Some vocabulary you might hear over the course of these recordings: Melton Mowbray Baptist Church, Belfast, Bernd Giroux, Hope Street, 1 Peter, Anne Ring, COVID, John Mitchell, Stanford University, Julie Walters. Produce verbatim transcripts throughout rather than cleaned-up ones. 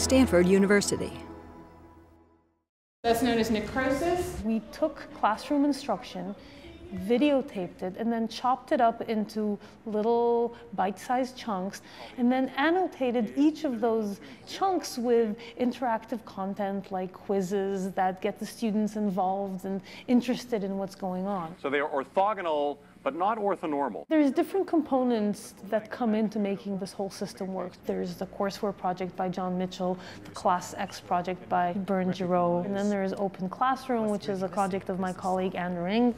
Stanford University. That's known as necrosis. We took classroom instruction, videotaped it, and then chopped it up into little bite-sized chunks, and then annotated each of those chunks with interactive content like quizzes that get the students involved and interested in what's going on. So they are orthogonal, but not orthonormal. There's different components that come into making this whole system work. There's the courseware project by John Mitchell, the Class X project by Bernd Giroux, and then there's Open Classroom, which is a project of my colleague Anne Ring.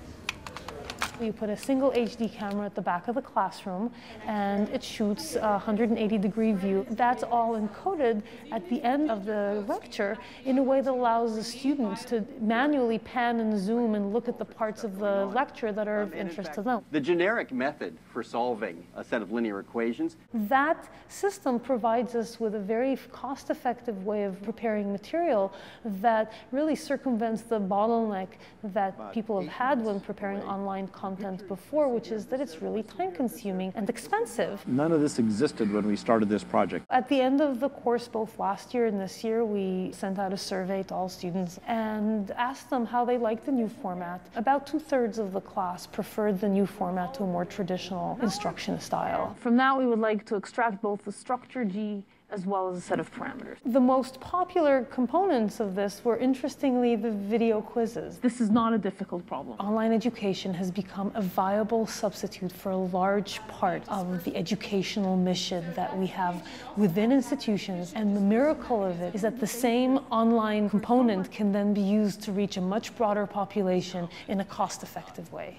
We put a single H D camera at the back of the classroom, and it shoots a one hundred eighty degree view. That's all encoded at the end of the lecture in a way that allows the students to manually pan and zoom and look at the parts of the lecture that are of interest to them. The generic method for solving a set of linear equations. That system provides us with a very cost-effective way of preparing material that really circumvents the bottleneck that people have had when preparing online content. Content before, which is that it's really time-consuming and expensive. None of this existed when we started this project. At the end of the course, both last year and this year, we sent out a survey to all students and asked them how they liked the new format. About two-thirds of the class preferred the new format to a more traditional instruction style. From that, we would like to extract both the structure G as well as a set of parameters. The most popular components of this were, interestingly, the video quizzes. This is not a difficult problem. Online education has become a viable substitute for a large part of the educational mission that we have within institutions, and the miracle of it is that the same online component can then be used to reach a much broader population in a cost-effective way.